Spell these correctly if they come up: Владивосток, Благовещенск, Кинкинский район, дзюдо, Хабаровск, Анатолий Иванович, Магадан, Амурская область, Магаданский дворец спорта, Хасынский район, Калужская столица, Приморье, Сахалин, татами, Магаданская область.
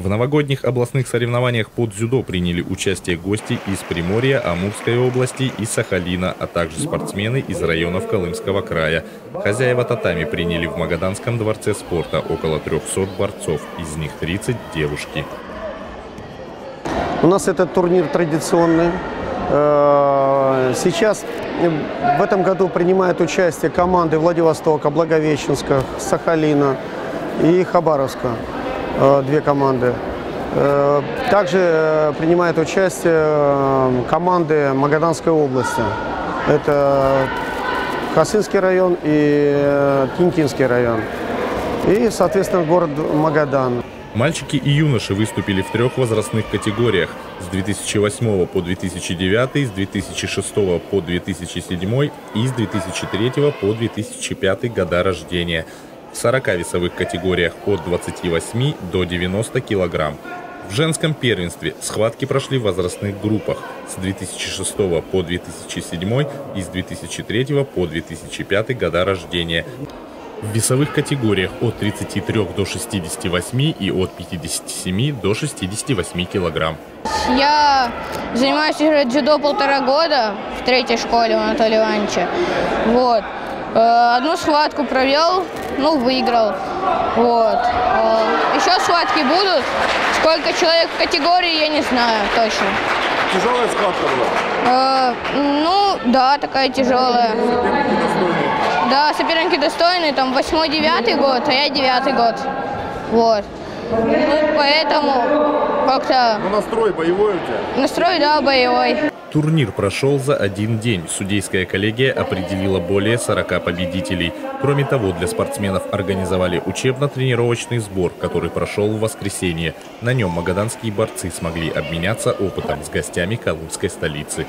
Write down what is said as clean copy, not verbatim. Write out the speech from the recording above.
В новогодних областных соревнованиях по дзюдо приняли участие гости из Приморья, Амурской области и Сахалина, а также спортсмены из районов Калужского края. Хозяева татами приняли в Магаданском дворце спорта около 300 борцов, из них 30 – девушки. У нас этот турнир традиционный. Сейчас в этом году принимают участие команды Владивостока, Благовещенска, Сахалина и Хабаровска. Две команды. Также принимают участие команды Магаданской области. Это Хасынский район и Кинкинский район. И, соответственно, город Магадан. Мальчики и юноши выступили в трех возрастных категориях – с 2008 по 2009, с 2006 по 2007 и с 2003 по 2005 года рождения. В 40 весовых категориях от 28 до 90 килограмм. В женском первенстве схватки прошли в возрастных группах с 2006 по 2007 и с 2003 по 2005 года рождения. В весовых категориях от 33 до 68 и от 57 до 68 килограмм. Я занимаюсь дзюдо полтора года в третьей школе у Анатолия Ивановича. Вот. Одну схватку провел, ну, выиграл. Вот. Еще схватки будут. Сколько человек в категории, я не знаю точно. Тяжелая схватка была? Ну, да, такая тяжелая. Соперники достойные? Да, соперники достойные. Там 8-9 год, а я 9 год. Вот. Ну, поэтому как-то... Ну, настрой боевой у тебя? Настрой, да, боевой. Турнир прошел за один день. Судейская коллегия определила более 40 победителей. Кроме того, для спортсменов организовали учебно-тренировочный сбор, который прошел в воскресенье. На нем магаданские борцы смогли обменяться опытом с гостями Калужской столицы.